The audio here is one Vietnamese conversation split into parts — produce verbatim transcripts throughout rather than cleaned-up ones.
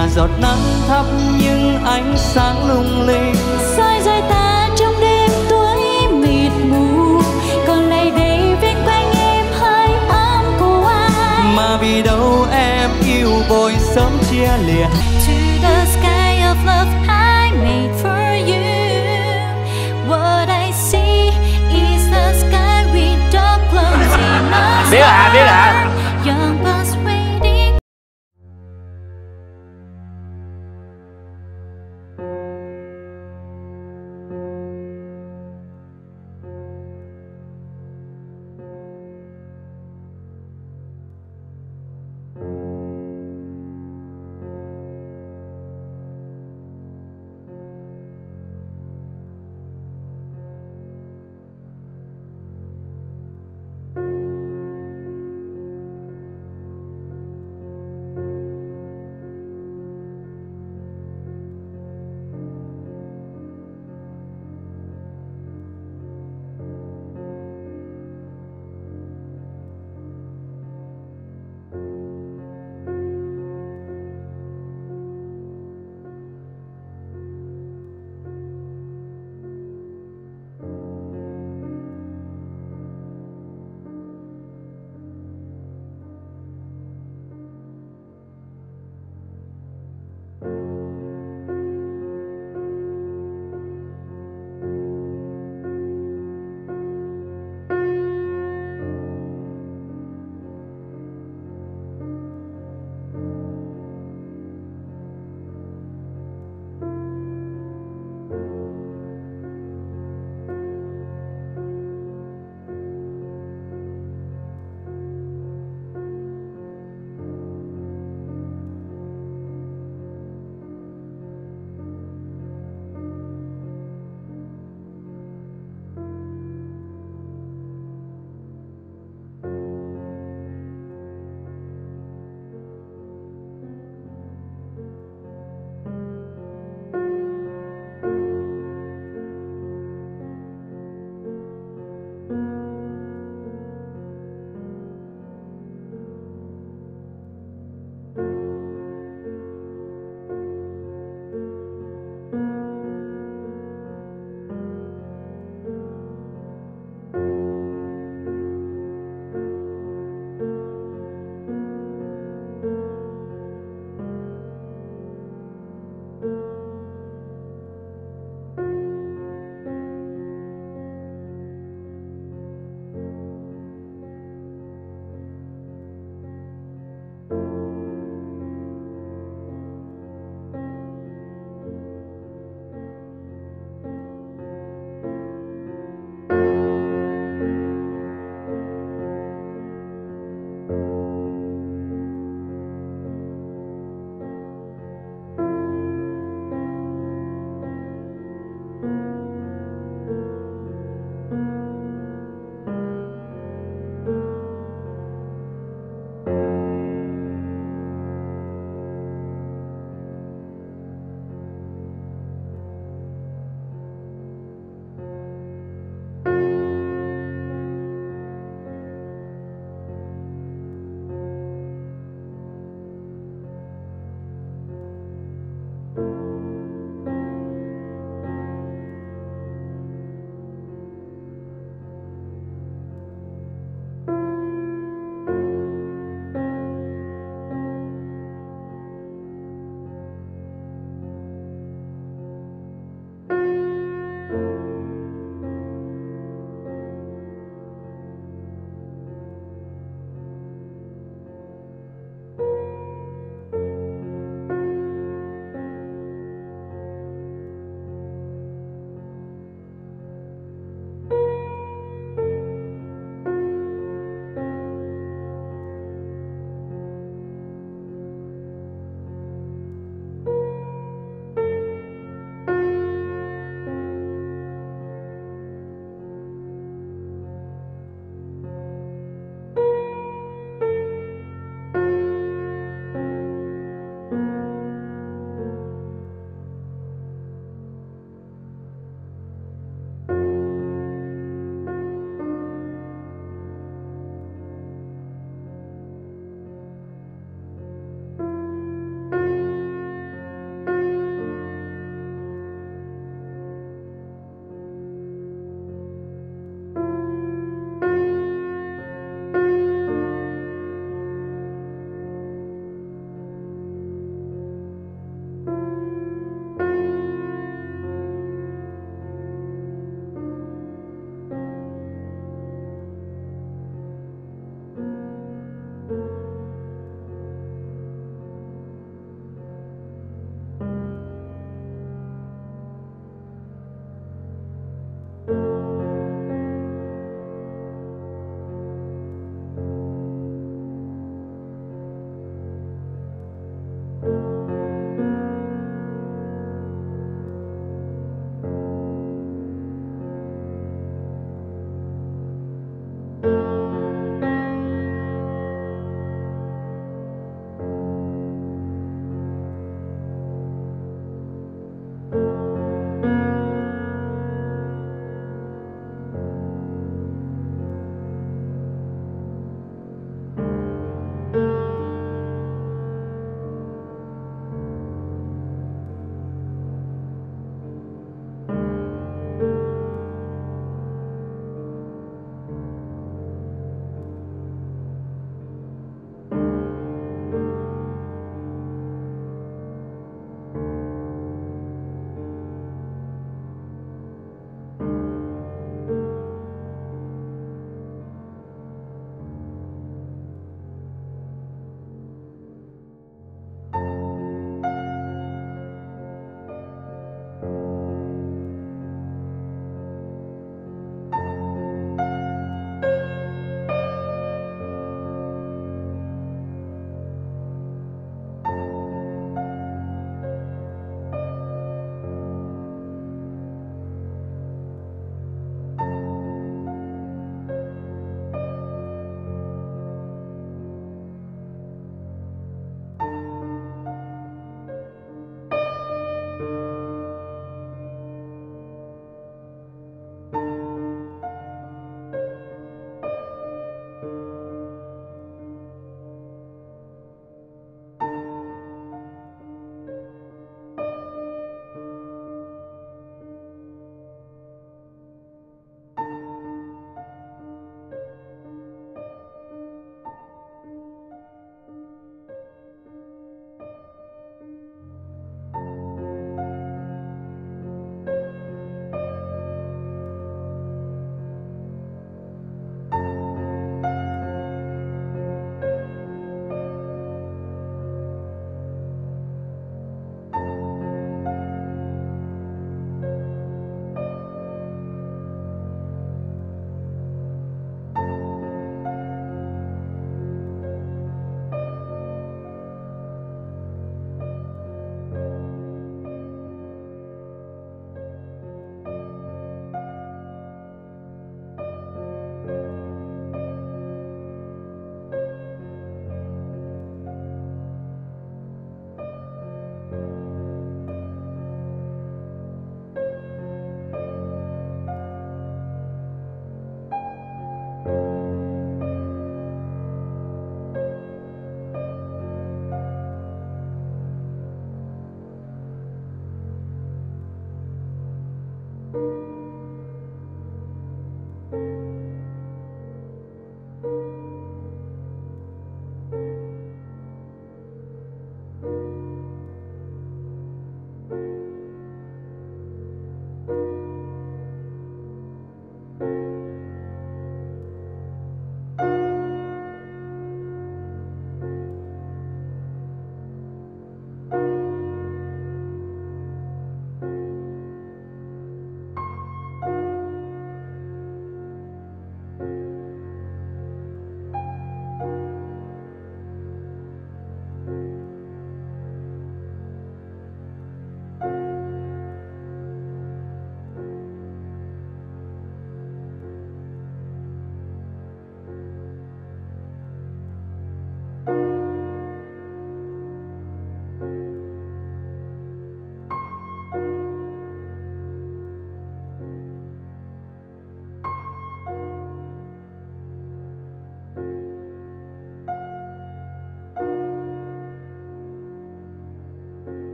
là giọt nắng thắp những ánh sáng lung linh, soi dọi ta trong đêm tối mịt mù. Còn lại đây bên quanh em hơi ấm của anh, mà vì đâu em yêu vội sớm chia lìa. To the sky of love I made for you, what I see is the sky with the closing eyes. Biết à, biết à.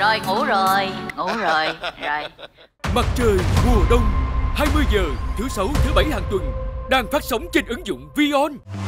Rồi ngủ rồi, ngủ rồi, rồi. Mặt trời mùa đông, hai mươi giờ thứ sáu thứ bảy hàng tuần đang phát sóng trên ứng dụng Vion.